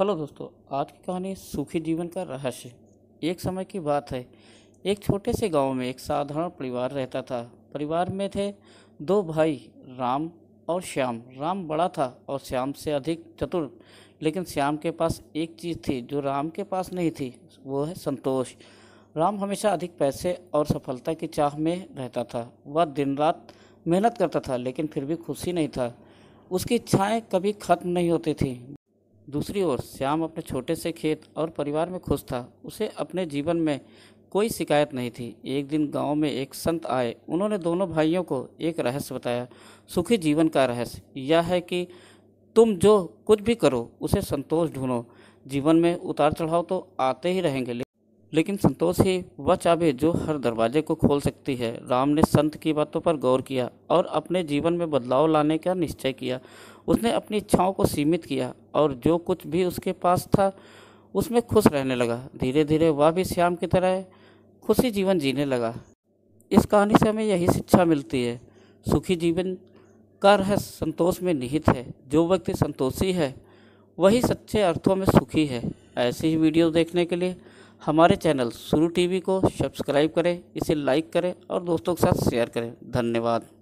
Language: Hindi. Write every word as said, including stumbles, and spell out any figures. हेलो दोस्तों, आज की कहानी सुखी जीवन का रहस्य। एक समय की बात है, एक छोटे से गांव में एक साधारण परिवार रहता था। परिवार में थे दो भाई, राम और श्याम। राम बड़ा था और श्याम से अधिक चतुर, लेकिन श्याम के पास एक चीज़ थी जो राम के पास नहीं थी, वो है संतोष। राम हमेशा अधिक पैसे और सफलता की चाह में रहता था। वह दिन रात मेहनत करता था, लेकिन फिर भी खुशी नहीं था। उसकी इच्छाएँ कभी खत्म नहीं होती थीं। दूसरी ओर श्याम अपने छोटे से खेत और परिवार में खुश था। उसे अपने जीवन में कोई शिकायत नहीं थी। एक दिन गांव में एक संत आए। उन्होंने दोनों भाइयों को एक रहस्य बताया। सुखी जीवन का रहस्य यह है कि तुम जो कुछ भी करो उसे संतोष ढूंढो। जीवन में उतार चढ़ाव तो आते ही रहेंगे, लेकिन संतोष ही वह चाबी जो हर दरवाजे को खोल सकती है। राम ने संत की बातों पर गौर किया और अपने जीवन में बदलाव लाने का निश्चय किया। उसने अपनी इच्छाओं को सीमित किया और जो कुछ भी उसके पास था उसमें खुश रहने लगा। धीरे धीरे वह भी श्याम की तरह खुशी जीवन जीने लगा। इस कहानी से हमें यही शिक्षा मिलती है, सुखी जीवन का रहस्य संतोष में निहित है। जो व्यक्ति संतोषी है वही सच्चे अर्थों में सुखी है। ऐसी ही वीडियो देखने के लिए हमारे चैनल सुरू टीवी को सब्सक्राइब करें, इसे लाइक करें और दोस्तों के साथ शेयर करें। धन्यवाद।